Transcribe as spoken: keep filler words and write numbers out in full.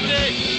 Hey!